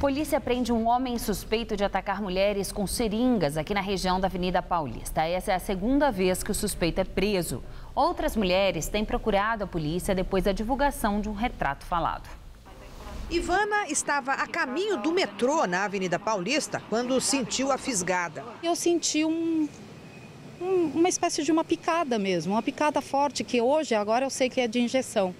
Polícia prende um homem suspeito de atacar mulheres com seringas aqui na região da Avenida Paulista. Essa é a segunda vez que o suspeito é preso. Outras mulheres têm procurado a polícia depois da divulgação de um retrato falado. Ivana estava a caminho do metrô na Avenida Paulista quando sentiu a fisgada. Eu senti uma espécie de uma picada mesmo, uma picada forte que hoje, agora eu sei que é de injeção.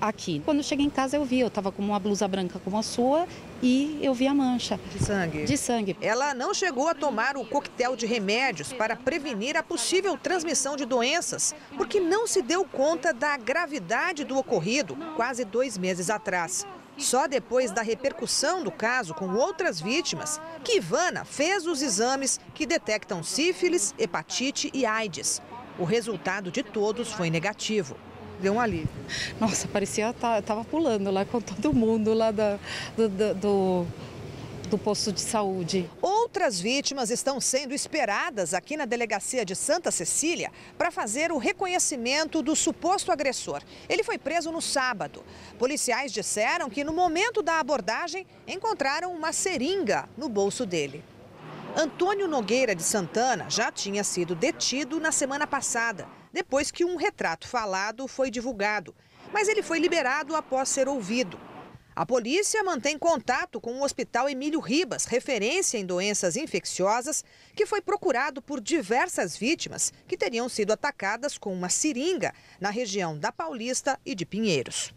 Aqui. Quando eu cheguei em casa eu vi, eu estava com uma blusa branca como a sua e eu vi a mancha. De sangue? De sangue. Ela não chegou a tomar o coquetel de remédios para prevenir a possível transmissão de doenças, porque não se deu conta da gravidade do ocorrido quase 2 meses atrás. Só depois da repercussão do caso com outras vítimas, que Ivana fez os exames que detectam sífilis, hepatite e AIDS. O resultado de todos foi negativo. Deu um alívio. Nossa, parecia que estava pulando lá com todo mundo lá do posto de saúde. Outras vítimas estão sendo esperadas aqui na delegacia de Santa Cecília para fazer o reconhecimento do suposto agressor. Ele foi preso no sábado. Policiais disseram que no momento da abordagem encontraram uma seringa no bolso dele. Antônio Nogueira de Santana já tinha sido detido na semana passada, depois que um retrato falado foi divulgado, mas ele foi liberado após ser ouvido. A polícia mantém contato com o Hospital Emílio Ribas, referência em doenças infecciosas, que foi procurado por diversas vítimas que teriam sido atacadas com uma seringa na região da Paulista e de Pinheiros.